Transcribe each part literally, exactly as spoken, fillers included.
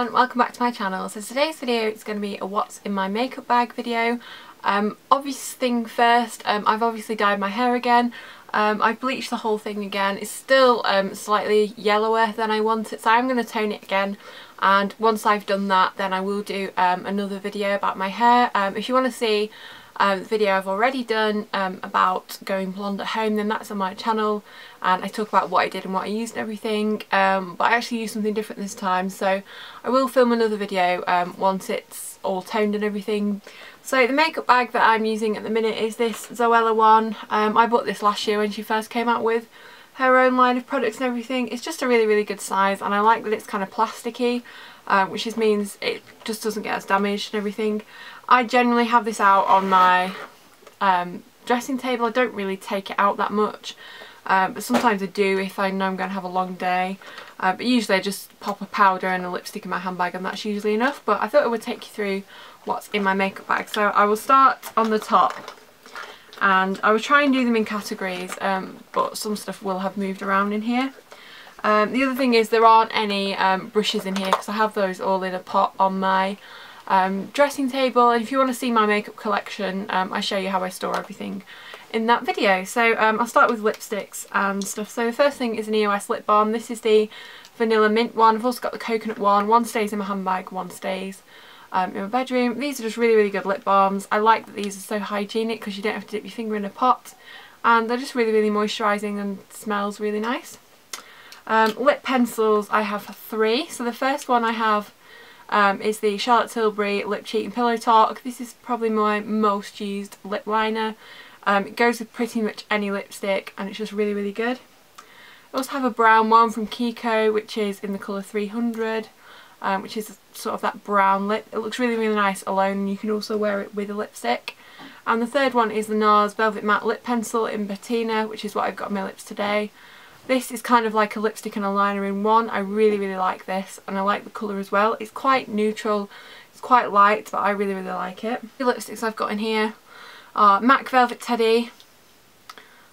everyone, welcome back to my channel. So today's video is going to be a what's in my makeup bag video. Um, obvious thing first, um, I've obviously dyed my hair again. Um, I've bleached the whole thing again. It's still um, slightly yellower than I want it, so I'm going to tone it again. And once I've done that, then I will do um, another video about my hair. Um, if you want to see um, the video I've already done um, about going blonde at home, then that's on my channel. And I talk about what I did and what I used and everything. Um, but I actually used something different this time, so I will film another video um, once it's all toned and everything. So the makeup bag that I'm using at the minute is this Zoella one. Um, I bought this last year when she first came out with her own line of products and everything. It's just a really, really good size, and I like that it's kind of plasticky, um, which just means it just doesn't get as damaged and everything. I generally have this out on my um, dressing table. I don't really take it out that much, um, but sometimes I do if I know I'm going to have a long day. Uh, but usually I just pop a powder and a lipstick in my handbag, and that's usually enough. But I thought I would take you through what's in my makeup bag. So I will start on the top, and I will try and do them in categories, um, but some stuff will have moved around in here. Um, the other thing is there aren't any um, brushes in here because I have those all in a pot on my um, dressing table, and if you want to see my makeup collection, um, I show you how I store everything in that video. So um, I'll start with lipsticks and stuff. So the first thing is an E O S lip balm. This is the vanilla mint one. I've also got the coconut one. One stays in my handbag, one stays Um, in my bedroom. These are just really, really good lip balms. I like that these are so hygienic because you don't have to dip your finger in a pot, and they're just really, really moisturising and smells really nice. Um, lip pencils, I have three. So the first one I have um, is the Charlotte Tilbury Lip Cheat and Pillow Talk. This is probably my most used lip liner. Um, it goes with pretty much any lipstick, and it's just really, really good. I also have a brown one from Kiko, which is in the colour three hundred. Um, which is sort of that brown lip. It looks really, really nice alone, and you can also wear it with a lipstick. And the third one is the NARS Velvet Matte Lip Pencil in Bettina, which is what I've got on my lips today. This is kind of like a lipstick and a liner in one. I really, really like this, and I like the colour as well. It's quite neutral, it's quite light, but I really, really like it. The lipsticks I've got in here are MAC Velvet Teddy,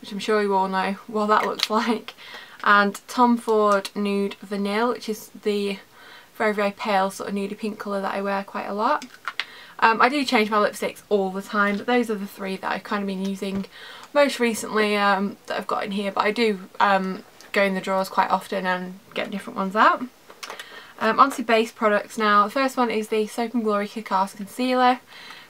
which I'm sure you all know what that looks like, and Tom Ford Nude Vanille, which is the very, very pale sort of nudie pink colour that I wear quite a lot. Um, I do change my lipsticks all the time, but those are the three that I've kind of been using most recently um, that I've got in here, but I do um, go in the drawers quite often and get different ones out. Um, onto base products now. The first one is the Soap and Glory Kick-Ass Concealer.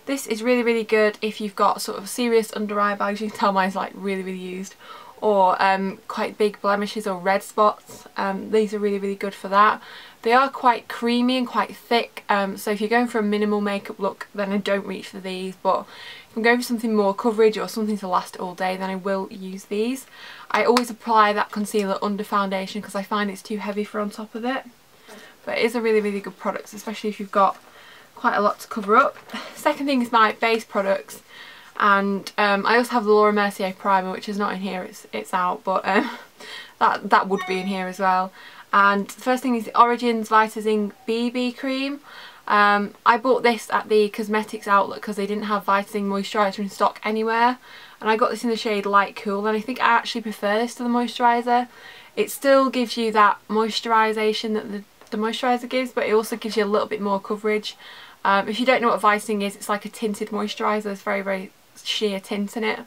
This is really, really good if you've got sort of serious under eye bags. You can tell mine's like really, really used, or um, quite big blemishes or red spots. Um, these are really, really good for that. They are quite creamy and quite thick, um, so if you're going for a minimal makeup look, then I don't reach for these, but if I'm going for something more coverage or something to last all day, then I will use these. I always apply that concealer under foundation because I find it's too heavy for on top of it, but it is a really, really good product, especially if you've got quite a lot to cover up. Second thing is my base products, and um, I also have the Laura Mercier primer, which is not in here, it's it's out, but um, that, that would be in here as well. And the first thing is the Origins Vitazing B B cream. Um, I bought this at the cosmetics outlet because they didn't have Vitazing moisturiser in stock anywhere, and I got this in the shade Light Cool, and I think I actually prefer this to the moisturiser. It still gives you that moisturisation that the, the moisturiser gives, but it also gives you a little bit more coverage. Um, if you don't know what Vitazing is, it's like a tinted moisturiser. There's very, very sheer tint in it.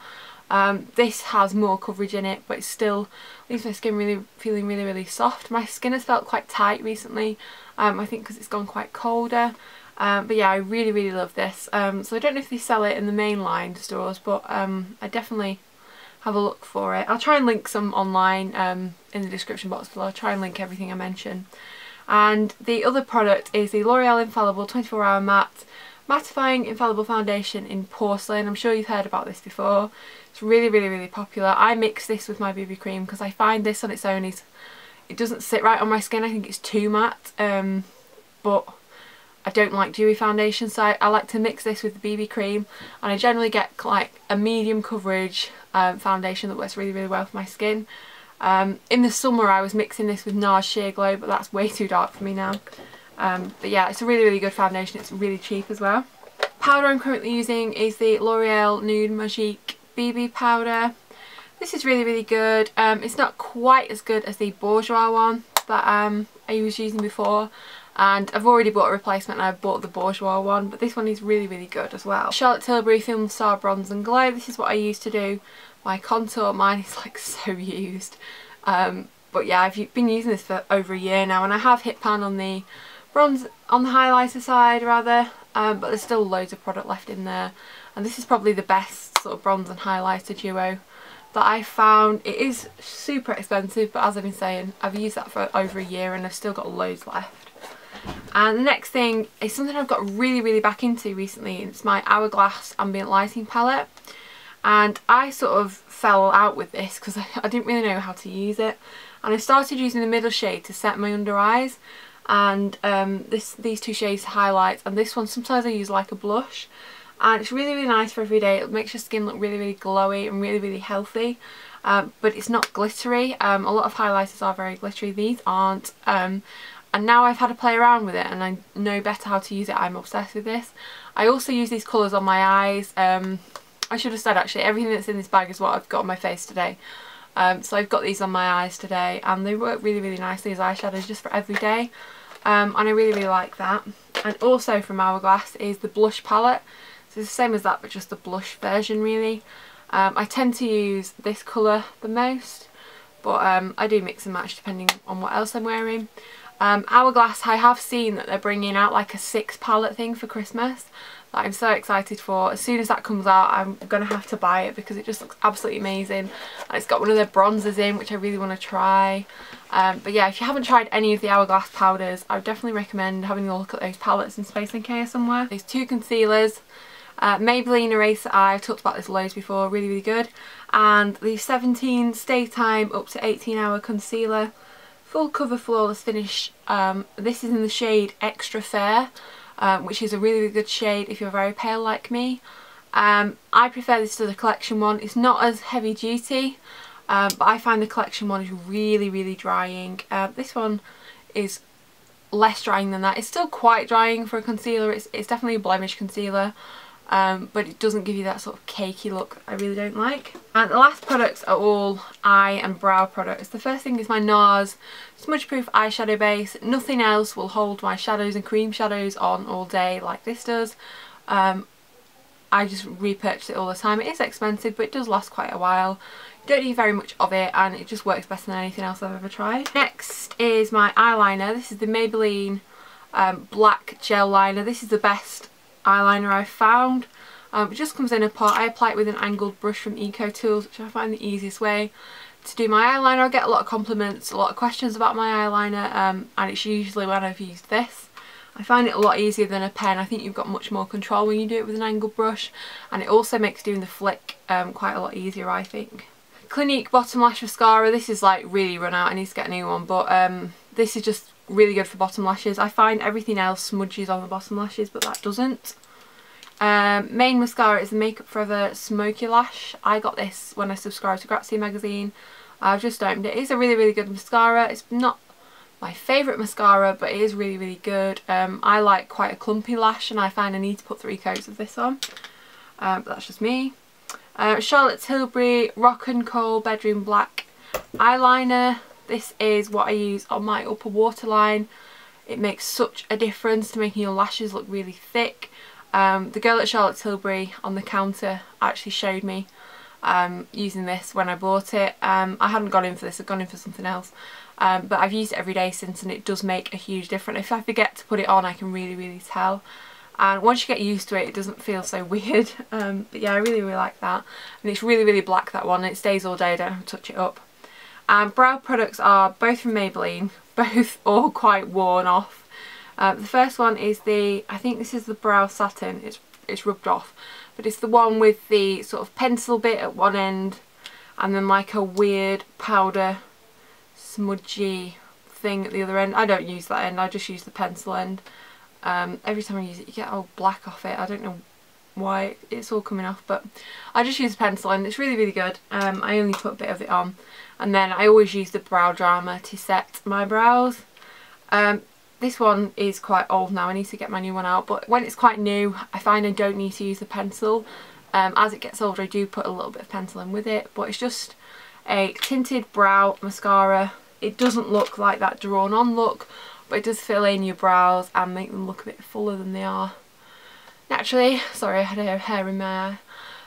Um, this has more coverage in it, but it still leaves my skin really feeling really, really soft. My skin has felt quite tight recently, um, I think because it's gone quite colder, um, but yeah, I really, really love this. Um, so I don't know if they sell it in the mainline stores, but um, I definitely have a look for it. I'll try and link some online um, in the description box below. I'll try and link everything I mention. And the other product is the L'Oreal Infallible twenty-four hour Matte Mattifying Infallible Foundation in Porcelain. I'm sure you've heard about this before. It's really, really, really popular. I mix this with my B B cream because I find this on its own is, it doesn't sit right on my skin. I think it's too matte, um, but I don't like dewy foundation, so I, I like to mix this with the B B cream, and I generally get like a medium coverage um, foundation that works really, really well for my skin. Um, in the summer I was mixing this with NARS Sheer Glow, but that's way too dark for me now. Um, but yeah, it's a really, really good foundation. It's really cheap as well. Powder I'm currently using is the L'Oreal Nude Magique B B powder. This is really, really good. Um, it's not quite as good as the Bourjois one that um, I was using before, and I've already bought a replacement and I've bought the Bourjois one, but this one is really really good as well. Charlotte Tilbury Film Star Bronze and Glow, this is what I used to do my contour. Mine is like so used, um, but yeah, I've been using this for over a year now, and I have hit pan on the bronze, on the highlighter side rather, um, but there's still loads of product left in there, and this is probably the best sort of bronze and highlighter duo that I found. It is super expensive, but as I've been saying, I've used that for over a year and I've still got loads left. And the next thing is something I've got really really back into recently, and it's my Hourglass Ambient Lighting Palette, and I sort of fell out with this because I, I didn't really know how to use it, and I started using the middle shade to set my under eyes, and um, this these two shades highlights, and this one sometimes I use like a blush. And it's really really nice for every day. It makes your skin look really really glowy and really really healthy, um, but it's not glittery. Um, a lot of highlighters are very glittery, these aren't, um, and now I've had to play around with it and I know better how to use it. I'm obsessed with this. I also use these colours on my eyes. um, I should have said actually everything that's in this bag is what I've got on my face today, um, so I've got these on my eyes today and they work really really nicely as eyeshadows just for every day, um, and I really really like that. And also from Hourglass is the blush palette. It's the same as that, but just the blush version really. Um, I tend to use this colour the most, but um, I do mix and match depending on what else I'm wearing. Um, Hourglass, I have seen that they're bringing out like a six palette thing for Christmas that I'm so excited for. As soon as that comes out, I'm going to have to buy it because it just looks absolutely amazing. And it's got one of their bronzers in, which I really want to try. Um, but yeah, if you haven't tried any of the Hourglass powders, I would definitely recommend having a look at those palettes in Space N K or somewhere. These two concealers. Uh, Maybelline Eraser Eye, I've talked about this loads before, really really good. And the seventeen Stay Time up to eighteen Hour Concealer, full cover flawless finish. Um, this is in the shade Extra Fair, um, which is a really, really good shade if you're very pale like me. Um, I prefer this to the collection one. It's not as heavy duty, um, but I find the collection one is really really drying. Uh, this one is less drying than that. It's still quite drying for a concealer. It's, it's definitely a blemish concealer. Um, but it doesn't give you that sort of cakey look that I really don't like. And the last products are all eye and brow products. The first thing is my NARS Smudge Proof Eyeshadow Base. Nothing else will hold my shadows and cream shadows on all day like this does. Um, I just repurchase it all the time. It is expensive, but it does last quite a while. You don't need very much of it and it just works better than anything else I've ever tried. Next is my eyeliner. This is the Maybelline um, Black Gel Liner. This is the best eyeliner I've found. Um, it just comes in a pot. I apply it with an angled brush from Eco Tools, which I find the easiest way to do my eyeliner. I get a lot of compliments, a lot of questions about my eyeliner, um, and it's usually when I've used this. I find it a lot easier than a pen. I think you've got much more control when you do it with an angled brush, and it also makes doing the flick um, quite a lot easier, I think. Clinique Bottom Lash Mascara. This is like really run out. I need to get a new one, but um, this is just really good for bottom lashes. I find everything else smudges on the bottom lashes, but that doesn't. Um, main mascara is the Makeup Forever Smoky Lash. I got this when I subscribed to Grazia magazine. I've just opened it. It is a really really good mascara. It's not my favourite mascara, but it is really really good. Um, I like quite a clumpy lash and I find I need to put three coats of this on. Um, but that's just me. Uh, Charlotte Tilbury Rock and Roll Bedroom Black Eyeliner. This is what I use on my upper waterline. It makes such a difference to making your lashes look really thick. Um, the girl at Charlotte Tilbury on the counter actually showed me um, using this when I bought it. Um, I hadn't gone in for this, I'd gone in for something else. Um, but I've used it every day since and it does make a huge difference. If I forget to put it on, I can really, really tell. And once you get used to it, it doesn't feel so weird. Um, but yeah, I really, really like that. And it's really, really black, that one. It stays all day, I don't have to touch it up. And brow products are both from Maybelline, both all quite worn off. Uh, the first one is the, I think this is the Brow Satin, it's, it's rubbed off, but it's the one with the sort of pencil bit at one end and then like a weird powder smudgy thing at the other end. I don't use that end, I just use the pencil end. Um, every time I use it you get all black off it, I don't know why it's all coming off, but I just use a pencil and it's really really good. um, I only put a bit of it on and then I always use the Brow Drama to set my brows. Um, this one is quite old now, I need to get my new one out, but when it's quite new I find I don't need to use the pencil. Um, as it gets older I do put a little bit of pencil in with it, but it's just a tinted brow mascara. It doesn't look like that drawn on look but it does fill in your brows and make them look a bit fuller than they are naturally. Sorry, I had a hair in my eye.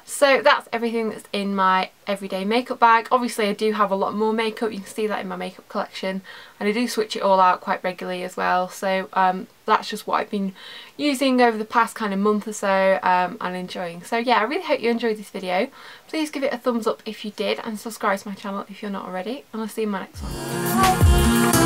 So that's everything that's in my everyday makeup bag. Obviously I do have a lot more makeup, you can see that in my makeup collection, and I do switch it all out quite regularly as well, so um, that's just what I've been using over the past kind of month or so um, and enjoying. So yeah, I really hope you enjoyed this video. Please give it a thumbs up if you did, and subscribe to my channel if you're not already, and I'll see you in my next one. Bye.